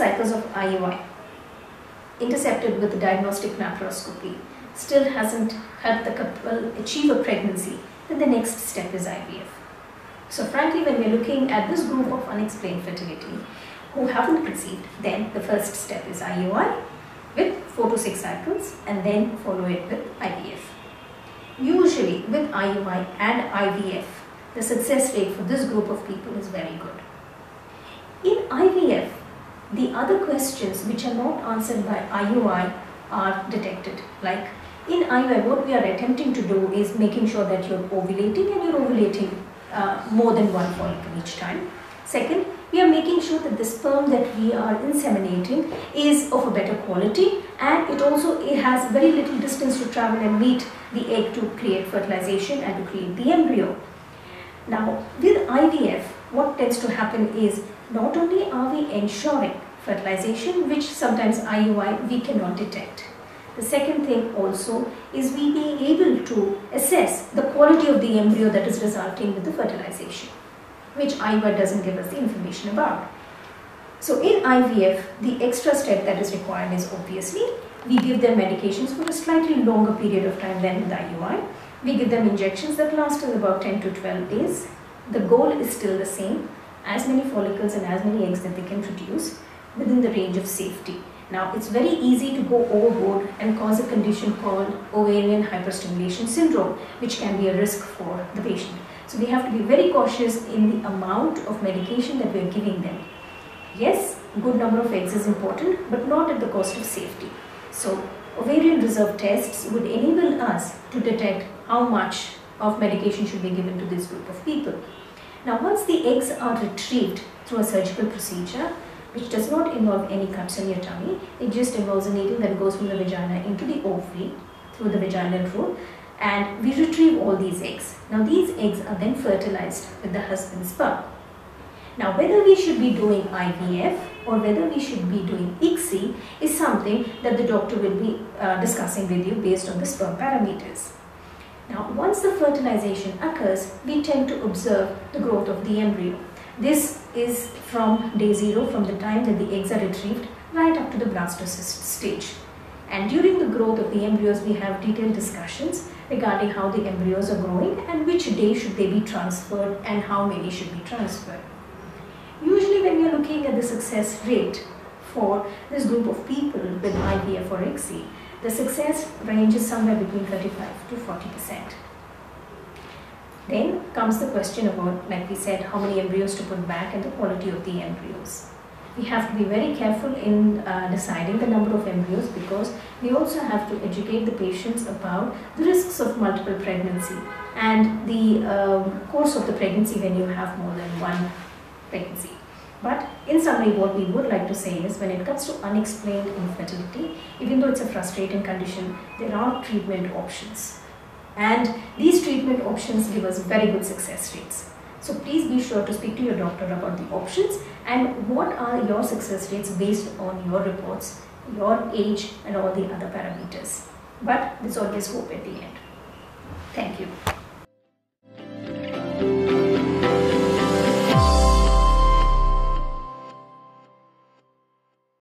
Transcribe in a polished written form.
cycles of IUI, intercepted with diagnostic laparoscopy, still hasn't helped the couple achieve a pregnancy, then the next step is IVF. So frankly, when we're looking at this group of unexplained fertility who haven't conceived, then the first step is IUI with 4 to 6 cycles and then follow it with IVF. Usually with IUI and IVF, the success rate for this group of people is very good. In IVF, the other questions which are not answered by IUI are detected. Like in IUI, what we are attempting to do is making sure that you're ovulating and you're ovulating more than one follicle each time. Second, we are making sure that the sperm that we are inseminating is of a better quality, and it has very little distance to travel and meet the egg to create fertilization and to create the embryo. Now, with IVF, what tends to happen is not only are we ensuring fertilization, which sometimes IUI we cannot detect. The second thing also is we being able to assess the quality of the embryo that is resulting with the fertilization, which IUI doesn't give us the information about. So in IVF, the extra step that is required is obviously we give them medications for a slightly longer period of time than with IUI. We give them injections that last till about 10 to 12 days. The goal is still the same, as many follicles and as many eggs that they can produce within the range of safety. Now, it's very easy to go overboard and cause a condition called ovarian hyperstimulation syndrome, which can be a risk for the patient. So we have to be very cautious in the amount of medication that we are giving them. Yes, good number of eggs is important, but not at the cost of safety. So ovarian reserve tests would enable us to detect how much of medication should be given to this group of people. Now, once the eggs are retrieved through a surgical procedure, which does not involve any cuts on your tummy, it just involves a needle that goes from the vagina into the ovary through the vaginal route, and we retrieve all these eggs. Now, these eggs are then fertilized with the husband's sperm. Now, whether we should be doing IVF or whether we should be doing ICSI is something that the doctor will be discussing with you based on the sperm parameters. Now, once the fertilization occurs, we tend to observe the growth of the embryo. This is from day 0, from the time that the eggs are retrieved right up to the blastocyst stage. And during the growth of the embryos, we have detailed discussions regarding how the embryos are growing and which day should they be transferred and how many should be transferred. Usually when you're looking at the success rate for this group of people with IVF or ICSI, the success range is somewhere between 35% to 40%. Then comes the question about, like we said, how many embryos to put back and the quality of the embryos. We have to be very careful in deciding the number of embryos, because we also have to educate the patients about the risks of multiple pregnancy and the course of the pregnancy when you have more than one pregnancy. But in summary, what we would like to say is, when it comes to unexplained infertility, even though it's a frustrating condition, there are treatment options. And these treatment options give us very good success rates. So please be sure to speak to your doctor about the options and what are your success rates based on your reports, your age and all the other parameters. But there's always hope at the end. Thank you.